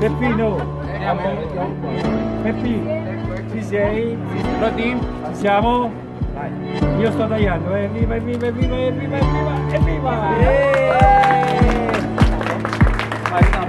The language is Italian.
Peppino, Peppino, ci sei? Pronti? Ci siamo? Vai. Io sto tagliando, evviva, evviva, evviva, evviva, evviva, evviva!